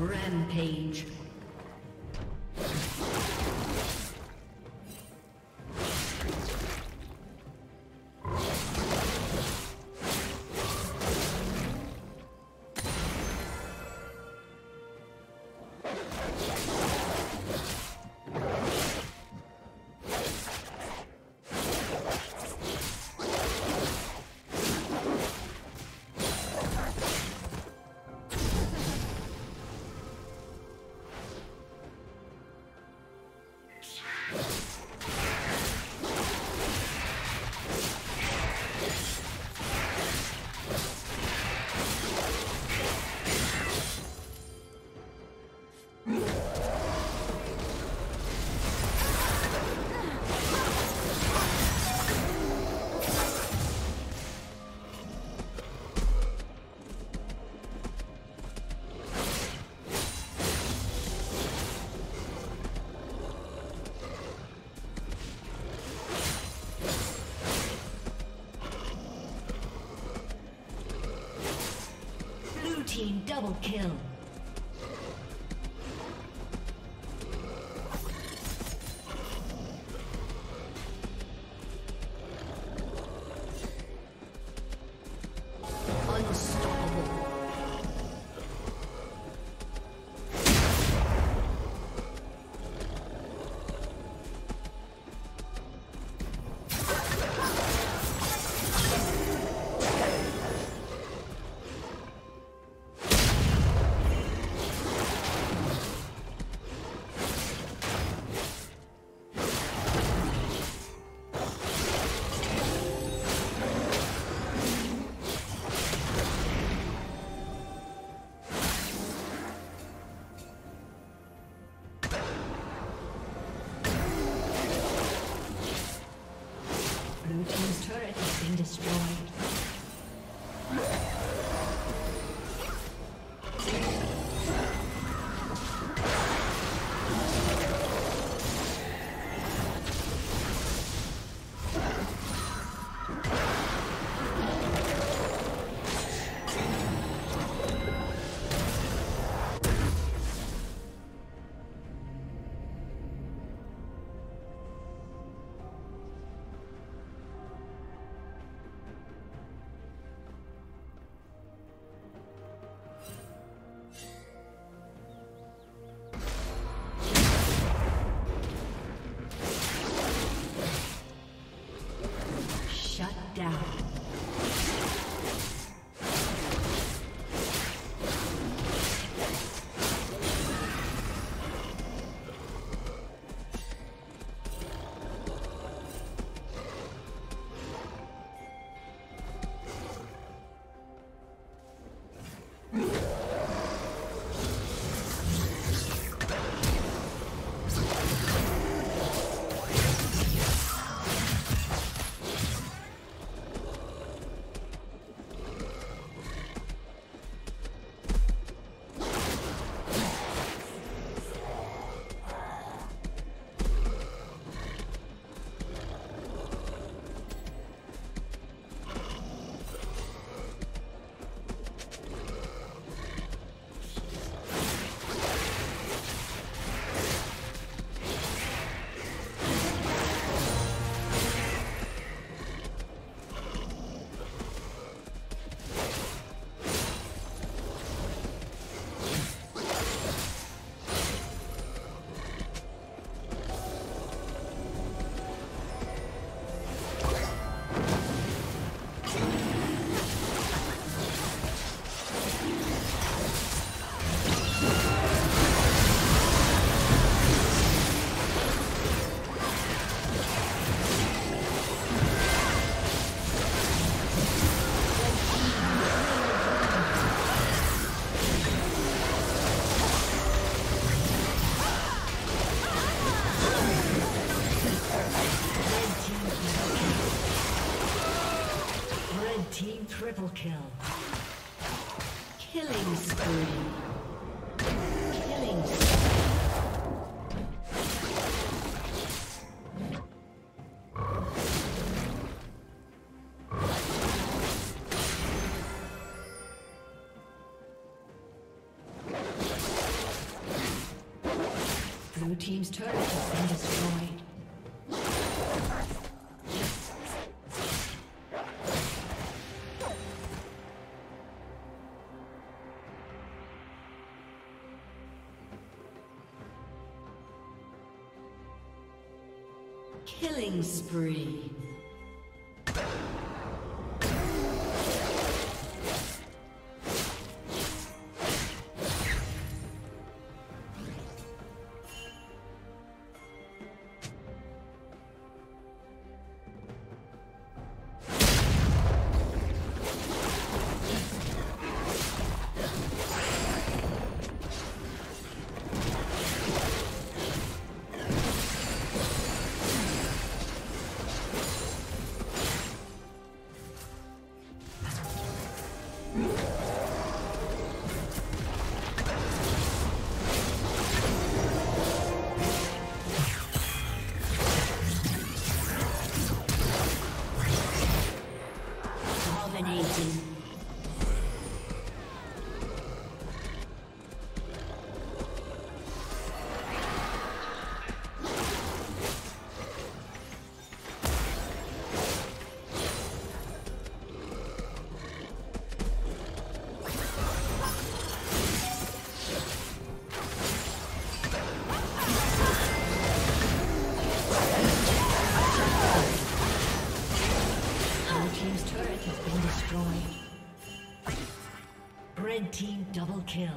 Rampage. Double kill. Triple kill. Killing spree. Killing spree. Blue team's turret has been destroyed. Killing spree. Red team double kill.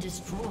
been destroyed.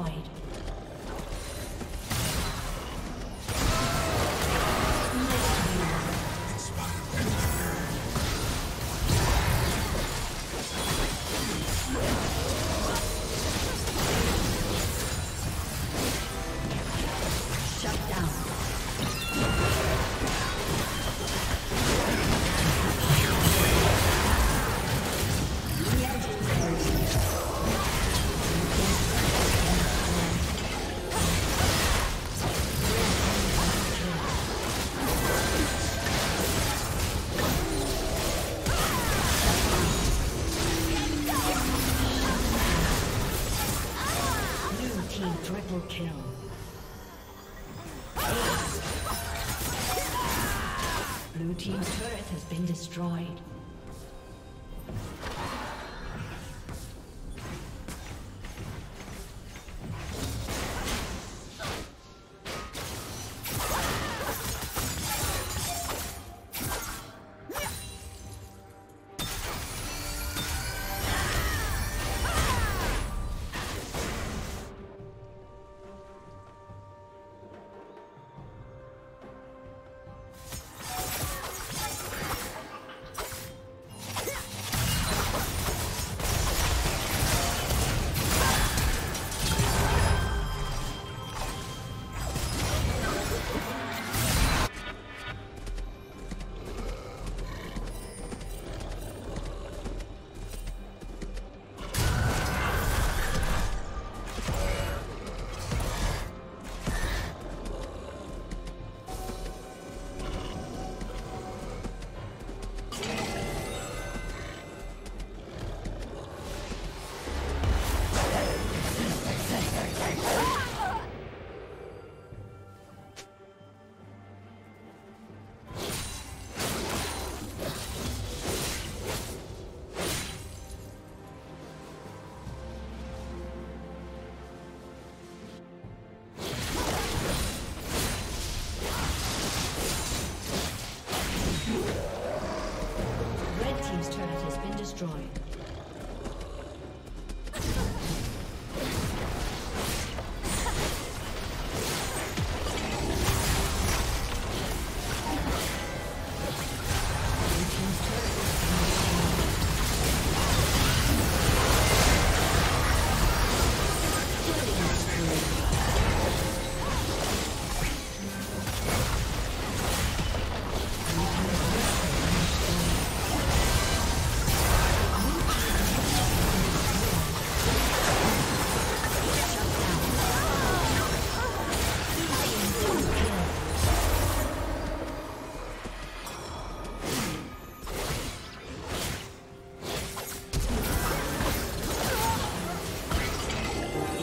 Blue team's turret has been destroyed.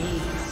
Please.